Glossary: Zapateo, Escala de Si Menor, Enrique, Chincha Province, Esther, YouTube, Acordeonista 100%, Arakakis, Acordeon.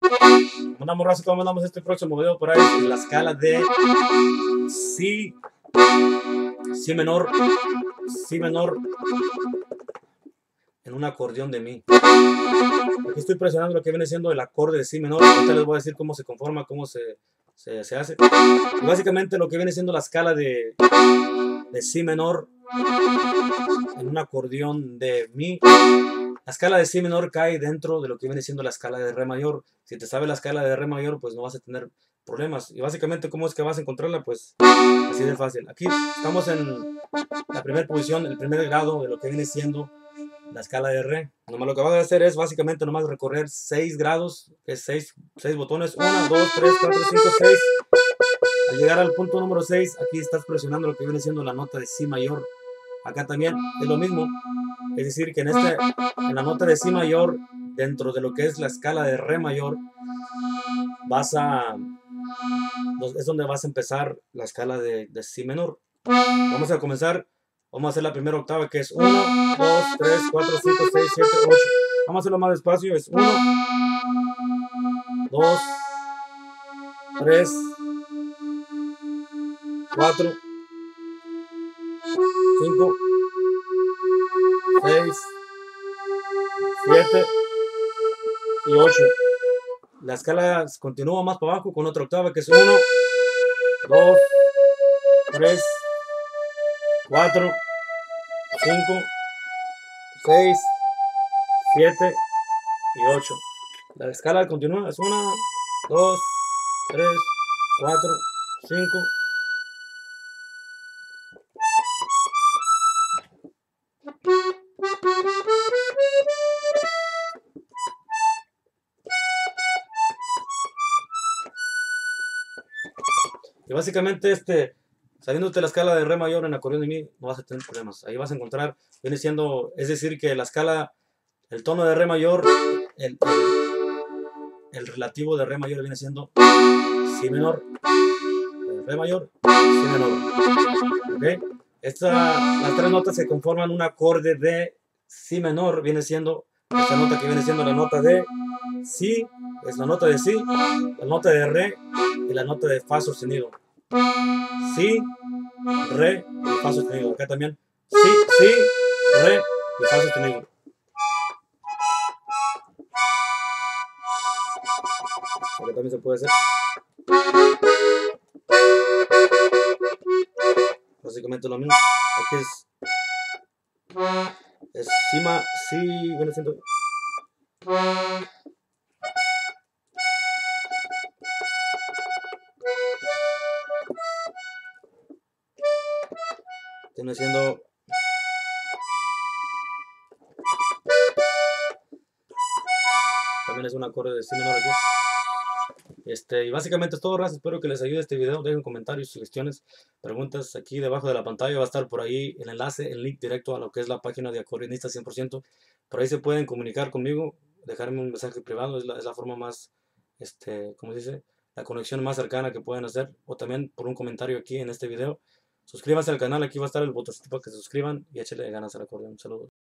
Bueno, morrazo, ¿cómo andamos? Este próximo video por ahí es la escala de Si, Si menor, Si menor en un acordeón de Mi. Aquí estoy presionando lo que viene siendo el acorde de Si menor. Ahorita les voy a decir cómo se conforma, cómo se hace. Y básicamente lo que viene siendo la escala de Si menor en un acordeón de Mi. La escala de Si menor cae dentro de lo que viene siendo la escala de Re mayor. Si te sabes la escala de Re mayor, pues no vas a tener problemas. Y básicamente, ¿cómo es que vas a encontrarla? Pues así de fácil. Aquí estamos en la primera posición, el primer grado de lo que viene siendo la escala de Re. Nomás lo que vas a hacer es básicamente nomás recorrer 6 grados, que es 6 botones. 1, 2, 3, 4, 5, 6. Al llegar al punto número 6, aquí estás presionando lo que viene siendo la nota de Si mayor. Acá también es lo mismo. Es decir, que en la nota de Si mayor, dentro de lo que es la escala de Re mayor, es donde vas a empezar la escala de Si menor. Vamos a comenzar, vamos a hacer la primera octava, que es 1, 2, 3, 4, 5, 6, 7, 8. Vamos a hacerlo más despacio, es 1, 2, 3, 4, 5, 6, 7 y 8. La escala continúa más para abajo con otra octava, que es 1, 2, 3, 4, 5, 6, 7 y 8. La escala continúa, es 1, 2, 3, 4, 5. Y básicamente saliéndote la escala de Re mayor en acordeón de Mi, no vas a tener problemas. Ahí vas a encontrar, viene siendo, es decir, que la escala, el tono de Re mayor, el relativo de Re mayor viene siendo Si menor, Re mayor, Si menor. ¿Okay? Las tres notas que conforman un acorde de Si menor viene siendo esta nota que viene siendo la nota de Si, es la nota de Si, la nota de Re y la nota de Fa sostenido. Si, Re y Fa sostenido. Acá también Si, Si, Re y Fa sostenido. Acá también se puede hacer. Básicamente lo mismo. Aquí es Si, bueno, siento. Viene siendo también es un acorde de Si menor aquí. Y básicamente es todo, raza. Espero que les ayude este video. Dejen comentarios, sugestiones, preguntas. Aquí debajo de la pantalla va a estar por ahí el enlace, el link directo a lo que es la página de Acordeonista 100%. Por ahí se pueden comunicar conmigo, dejarme un mensaje privado. Es la forma más, ¿cómo se dice? La conexión más cercana que pueden hacer. O también por un comentario aquí en este video. Suscríbanse al canal. Aquí va a estar el botoncito para que se suscriban y échenle ganas al acordeón. Saludos.